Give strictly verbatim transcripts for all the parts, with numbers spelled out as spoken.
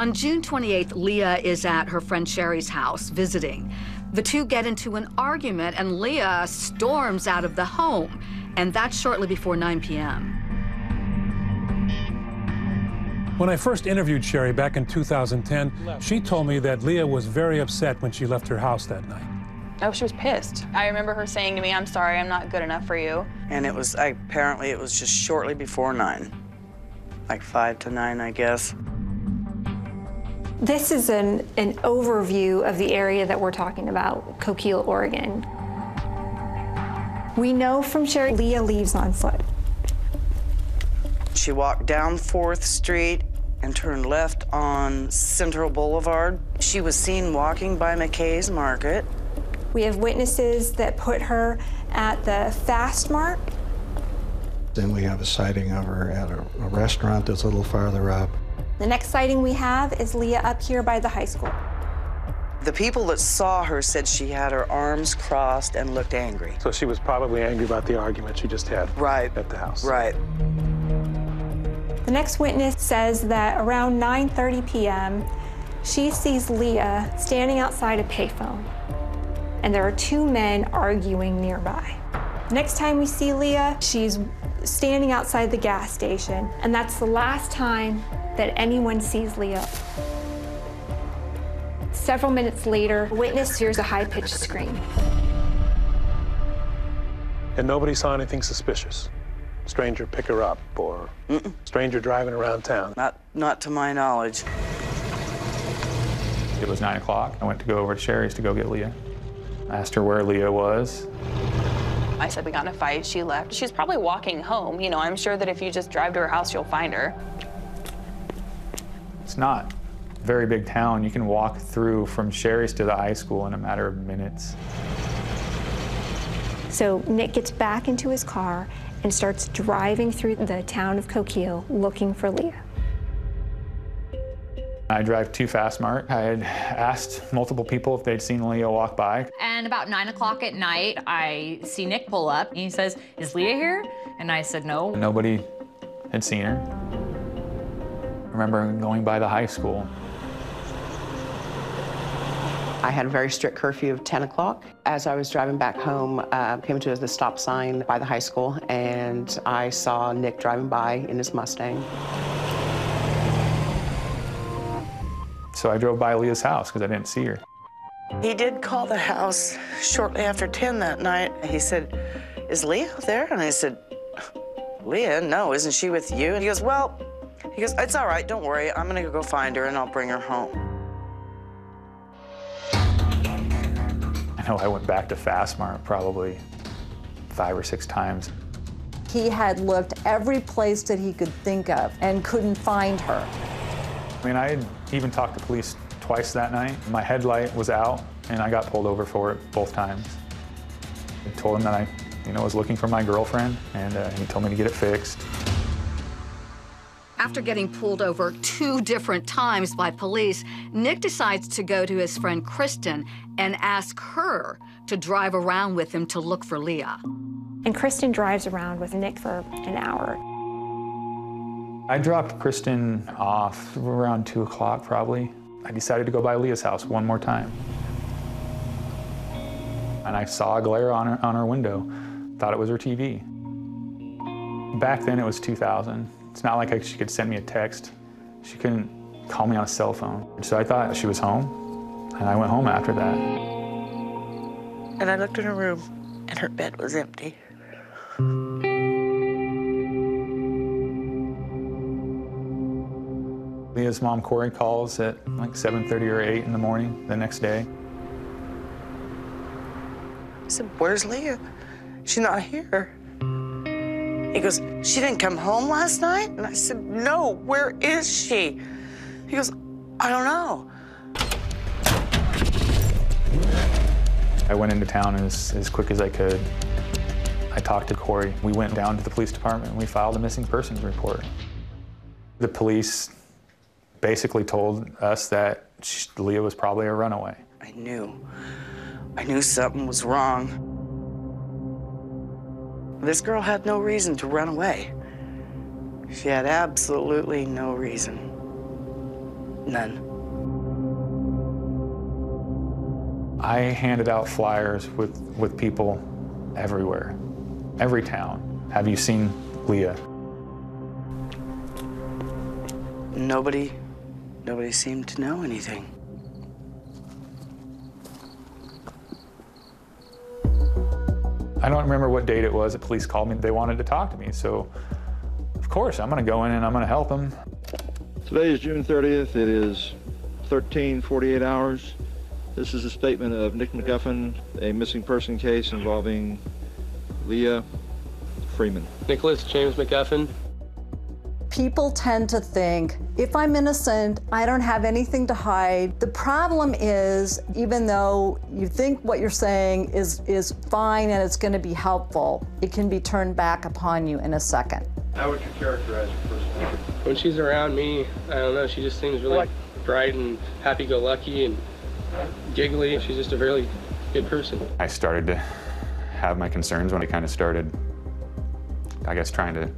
On June twenty-eighth, Leah is at her friend Sherry's house visiting. The two get into an argument and Leah storms out of the home, and that's shortly before nine p m When I first interviewed Sherry back in two thousand ten, she told me that Leah was very upset when she left her house that night. Oh, she was pissed. I remember her saying to me, "I'm sorry, I'm not good enough for you." And it was, apparently it was just shortly before nine, like five to nine, I guess. This is an, an overview of the area that we're talking about, Coquille, Oregon. We know from Sherry, Leah leaves on foot. She walked down fourth street and turned left on Central Boulevard. She was seen walking by McKay's Market. We have witnesses that put her at the Fast Mart. Then we have a sighting of her at a, a restaurant that's a little farther up. The next sighting we have is Leah up here by the high school. The people that saw her said she had her arms crossed and looked angry. So she was probably angry about the argument she just had right at the house. Right. The next witness says that around nine thirty p m, she sees Leah standing outside a payphone, and there are two men arguing nearby. Next time we see Leah, she's standing outside the gas station, and that's the last time that anyone sees Leah. Several minutes later, a witness hears a high-pitched scream. And nobody saw anything suspicious? Stranger pick her up, or Mm-mm. stranger driving around town? Not, not to my knowledge. It was nine o'clock. I went to go over to Sherry's to go get Leah. I asked her where Leah was. I said we got in a fight, she left. She's probably walking home. You know, I'm sure that if you just drive to her house, you'll find her. It's not a very big town. You can walk through from Sherry's to the high school in a matter of minutes. So Nick gets back into his car and starts driving through the town of Coquille looking for Leah. I drive to Fast Mart. I had asked multiple people if they'd seen Leah walk by. And about nine o'clock at night, I see Nick pull up and he says, "Is Leah here?" And I said, "No." Nobody had seen her. I remember going by the high school. I had a very strict curfew of ten o'clock. As I was driving back home, uh, came to the stop sign by the high school, and I saw Nick driving by in his Mustang. So I drove by Leah's house because I didn't see her. He did call the house shortly after ten that night. He said, "Is Leah there?" And I said, "Leah, no, isn't she with you?" And he goes, "Well," he goes, "it's all right, don't worry. I'm gonna go find her and I'll bring her home." I know I went back to Fast Mart probably five or six times. He had looked every place that he could think of and couldn't find her. I mean, I had even talked to police twice that night. My headlight was out, and I got pulled over for it both times. I told him that I, you know, was looking for my girlfriend, and uh, he told me to get it fixed. After getting pulled over two different times by police, Nick decides to go to his friend Kristen and ask her to drive around with him to look for Leah. And Kristen drives around with Nick for an hour. I dropped Kristen off around two o'clock probably. I decided to go by Leah's house one more time. And I saw a glare on her, on her window. Thought it was her T V. Back then it was two thousand. It's not like she could send me a text. She couldn't call me on a cell phone. So I thought she was home, and I went home after that. And I looked in her room, and her bed was empty. Leah's mom, Corey, calls at like seven thirty or eight in the morning the next day. I said, "Where's Leah? She's not here." He goes, "She didn't come home last night?" And I said, "No, where is she?" He goes, "I don't know." I went into town as, as quick as I could. I talked to Corey. We went down to the police department and we filed a missing persons report. The police basically told us that she, Leah was probably a runaway. I knew. I knew something was wrong. This girl had no reason to run away. She had absolutely no reason. None. I handed out flyers with, with people everywhere, every town. Have you seen Leah? Nobody, nobody seemed to know anything. I don't remember what date it was. The police called me. They wanted to talk to me. So, of course, I'm going to go in and I'm going to help them. Today is June thirtieth. It is thirteen forty-eight hours. This is a statement of Nick McGuffin, a missing person case involving Leah Freeman. Nicholas James McGuffin. People tend to think, if I'm innocent, I don't have anything to hide. The problem is, even though you think what you're saying is, is fine and it's going to be helpful, it can be turned back upon you in a second. How would you characterize your personality? When she's around me, I don't know, she just seems really like bright and happy-go-lucky and giggly. She's just a really good person. I started to have my concerns when I kind of started, I guess, trying to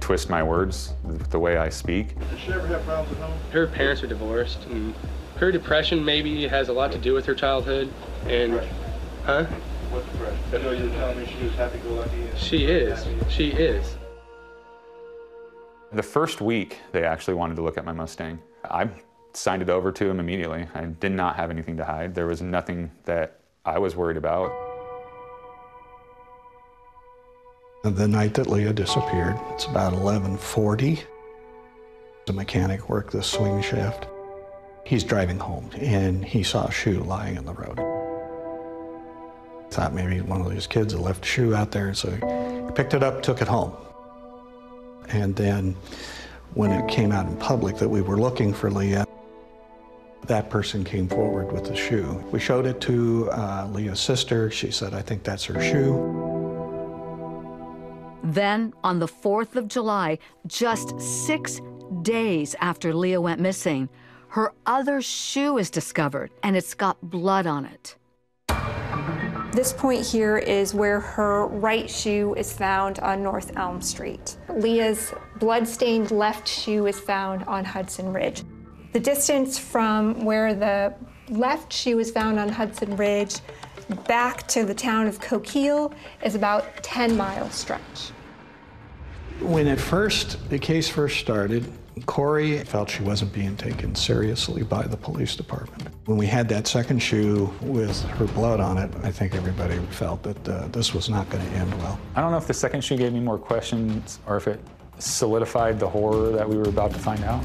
twist my words the way I speak. Did she ever have problems at home? Her parents are divorced, and her depression maybe has a lot to do with her childhood. And depression. Huh? What depression? I know you were telling me she was happy-go-lucky. She is. She is. The first week, they actually wanted to look at my Mustang. I signed it over to him immediately. I did not have anything to hide. There was nothing that I was worried about. The night that Leah disappeared, it's about eleven forty. The mechanic worked the swing shift. He's driving home, and he saw a shoe lying in the road. Thought maybe one of these kids had left a shoe out there, so he picked it up, took it home. And then when it came out in public that we were looking for Leah, that person came forward with the shoe. We showed it to uh, Leah's sister. She said, I think that's her shoe. Then, on the fourth of July, just six days after Leah went missing, her other shoe is discovered, and it's got blood on it. This point here is where her right shoe is found on North Elm Street. Leah's blood-stained left shoe is found on Hudson Ridge. The distance from where the left shoe is found on Hudson Ridge back to the town of Coquille is about ten mile stretch. When it first, the case first started, Corey felt she wasn't being taken seriously by the police department. When we had that second shoe with her blood on it, I think everybody felt that uh, this was not going to end well. I don't know if the second shoe gave me more questions or if it solidified the horror that we were about to find out.